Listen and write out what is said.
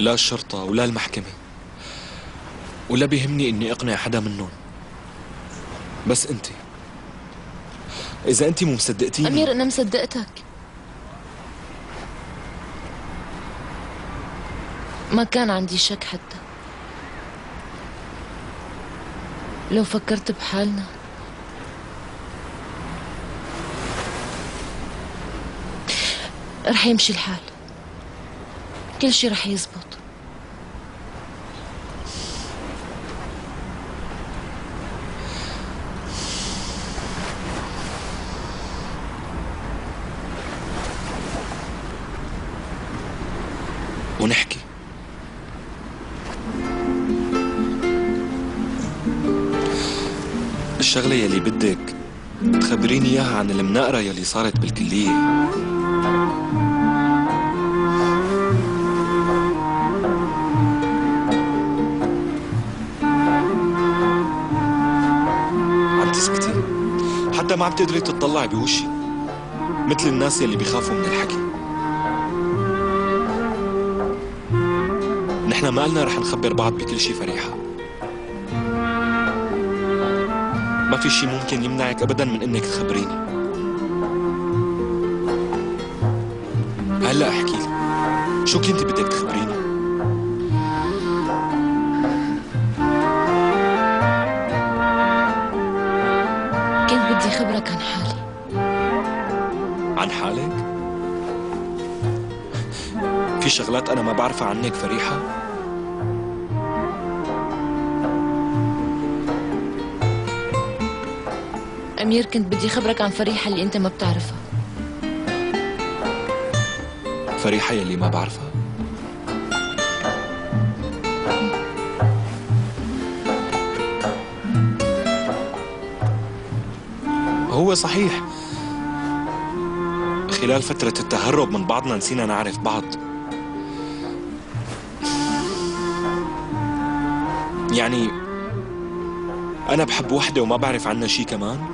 لا الشرطة ولا المحكمة، ولا بيهمني إني أقنع حدا منهم. بس أنت إذا أنت مو مصدقتيني. أمير أنا مصدقتك، ما كان عندي شك حتى. لو فكرت بحالنا رح يمشي الحال، كل شي رح يزبط. ونحكي الشغلة يلي بدك تخبريني اياها عن المناقرة يلي صارت بالكلية. عم تسكتي حتى ما عم تقدري تطلعي بوشي مثل الناس يلي بيخافوا من الحكي. نحن ما قلنا رح نخبر بعض بكل شي فريحة. ما في شي ممكن يمنعك أبداً من إنك تخبريني. هلأ احكيلي شو كنت بدك تخبريني؟ كنت بدي خبرك عن حالي. عن حالك؟ في شغلات أنا ما بعرفها عنك فريحة؟ أمير كنت بدي خبرك عن فريحة اللي أنت ما بتعرفها. فريحة يلي ما بعرفها؟ هو صحيح خلال فترة التهرب من بعضنا نسينا نعرف بعض. يعني أنا بحب وحدة وما بعرف عنها شي كمان؟